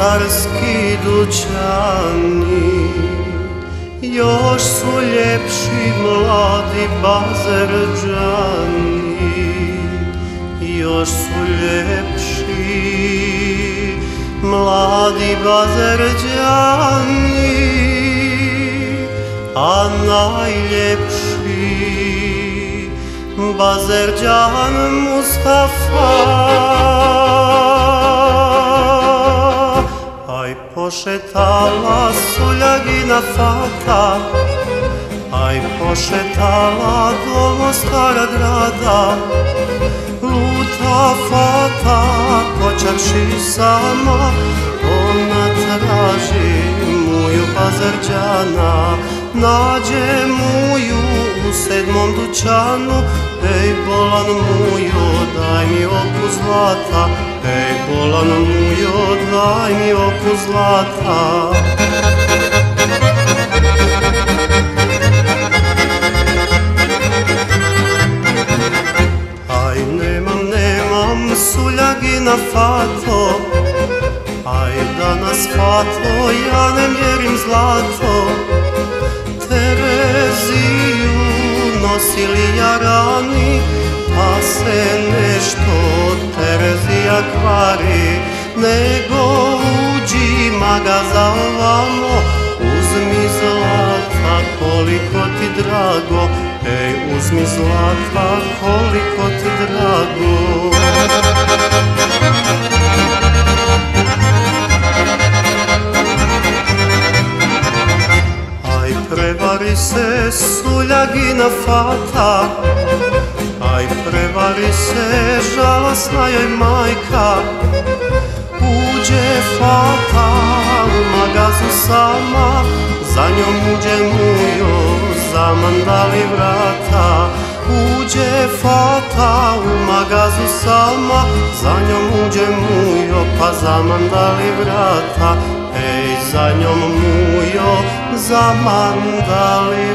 Marski dućani još su ljepši mladi Bazarđani, još su ljepši mladi Bazarđani, a najljepši Bazarđan Mustafa. Aj pošetala Suljagina Fata, aj pošetala do stara grada, luta Fata počevši sama, ona traži moju Bazarđana, nađe moju u 7. dućanu. Ej bolan mujo, daj mi oku zlata, ej bolan mujo, daj mi oku zlata. Aj nemam Suljagina Fato, aj danas Fato ja ne mjerim zlato. Tereziju nosili jarani, pa se nešto Terezija kvari, nego uđi magaza ovamo, uzmi zlata koliko ti drago, ej uzmi zlata koliko ti drago. Prevari se Suljagina Fata, aj prevari se, žalosna joj majka. Uđe Fata u magazu sama, za njom uđe mujo, zamandali vrata. Uđe Fata u magazu sama, za njom uđe mujo, pa zamandali vrata. Ej, za njom mujo, zamandali